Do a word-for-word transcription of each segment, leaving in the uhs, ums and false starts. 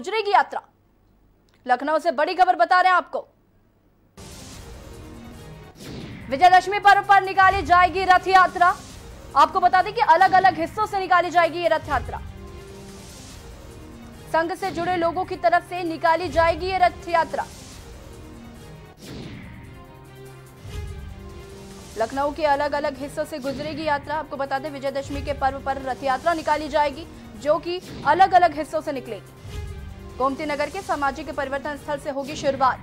गुजरेगी की यात्रा। लखनऊ से बड़ी खबर बता रहे हैं आपको। विजयदशमी पर्व पर निकाली जाएगी रथ यात्रा। आपको बता दें कि अलग अलग हिस्सों से निकाली जाएगी ये रथ यात्रा। संघ से जुड़े लोगों की तरफ से निकाली जाएगी ये रथ यात्रा। लखनऊ के अलग अलग हिस्सों से गुजरेगी यात्रा। आपको बता दें विजयदशमी के पर्व पर रथ यात्रा निकाली जाएगी जो कि अलग अलग हिस्सों से निकलेगी। गोमती नगर के सामाजिक परिवर्तन स्थल से होगी शुरुआत।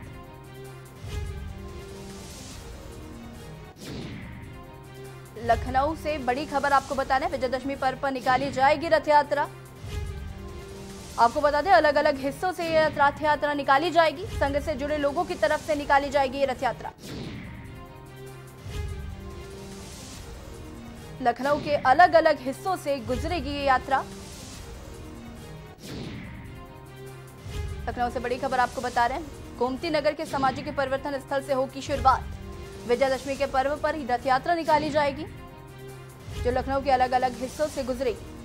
लखनऊ से बड़ी खबर आपको बता रहे हैं, विजयदशमी पर्व पर निकाली जाएगी रथ यात्रा। आपको बता दें अलग अलग हिस्सों से ये रथ यात्रा निकाली जाएगी। संघ से जुड़े लोगों की तरफ से निकाली जाएगी ये रथ यात्रा। लखनऊ के अलग अलग हिस्सों से गुजरेगी ये यात्रा। लखनऊ से बड़ी खबर आपको बता रहे हैं, गोमती नगर के सामाजिक परिवर्तन स्थल से होगी शुरुआत। विजयदशमी के पर्व पर ही रथ यात्रा निकाली जाएगी जो लखनऊ के अलग अलग हिस्सों से गुजरेगी।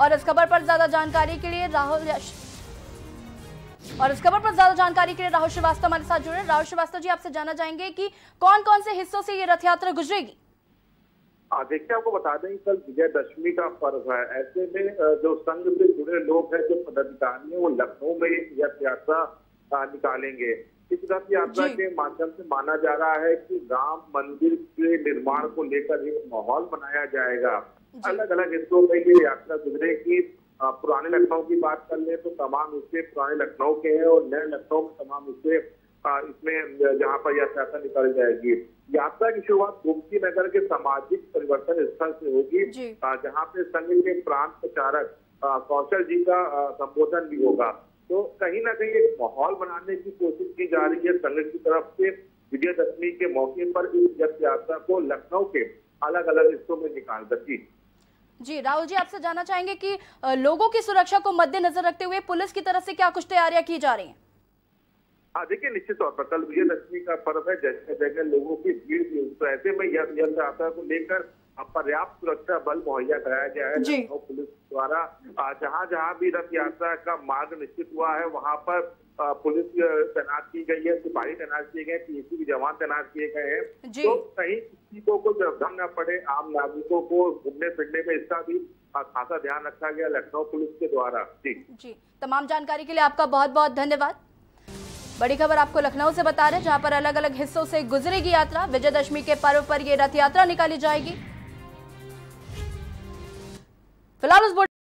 और इस खबर पर ज्यादा जानकारी के लिए राहुल और इस खबर पर ज्यादा जानकारी के लिए राहुल श्रीवास्तव हमारे साथ जुड़े। राहुल श्रीवास्तव जी, आपसे जाना चाहेंगे कि कौन कौन से हिस्सों से ये रथ यात्रा गुजरेगी। देखिए, आपको बता दें कल विजयदशमी का पर्व है, ऐसे में जो संघ से जुड़े लोग हैं, जो पदाधिकारी हैं, वो लखनऊ में रथ यात्रा निकालेंगे। इस रथ यात्रा के माध्यम से माना जा रहा है कि राम मंदिर के निर्माण को लेकर एक माहौल बनाया जाएगा। अलग अलग हिस्सों में ये यात्रा गुजरेगी। पुराने लखनऊ की बात कर ले तो तमाम हिस्से पुराने लखनऊ के हैं और नए लखनऊ के तमाम हिस्से इसमें जहां पर यह यात्रा निकाली जाएगी। यात्रा की शुरुआत गोमती नगर के सामाजिक परिवर्तन स्थल से होगी जहां पे संघ के प्रांत प्रचारक कौशल जी का संबोधन भी होगा। तो कहीं ना कहीं एक माहौल बनाने की कोशिश की जा रही है संघ की तरफ से। विजयदशमी के मौके पर इस रथ यात्रा को लखनऊ के अलग अलग हिस्सों में निकाल सकी। जी राहुल जी, आपसे जानना चाहेंगे कि लोगों की सुरक्षा को मद्देनजर रखते हुए पुलिस की तरफ से क्या कुछ तैयारियां की जा रही हैं। हाँ देखिए, निश्चित तौर पर कल विजयदशमी का पर्व है, जगह जगह लोगों की भीड़ भी, तो ऐसे में रथ यात्रा को लेकर पर्याप्त सुरक्षा बल मुहैया कराया गया है और पुलिस द्वारा जहाँ जहाँ भी रथ यात्रा का मार्ग निश्चित हुआ है वहाँ पर पुलिस तैनात की गई है, सिपाही तैनात किए गए, पीएसी के जवान तैनात किए गए हैं। तो कहीं किसी को कोई व्यवधान न पड़े, आम नागरिकों को घूमने फिरने में इसका भी खासा ध्यान रखा गया लखनऊ पुलिस के द्वारा। जी जी, तमाम जानकारी के लिए आपका बहुत बहुत धन्यवाद। बड़ी खबर आपको लखनऊ से बता रहे हैं जहाँ पर अलग अलग हिस्सों से गुजरेगी यात्रा। विजयदशमी के पर्व पर ये रथ यात्रा निकाली जाएगी। फिलहाल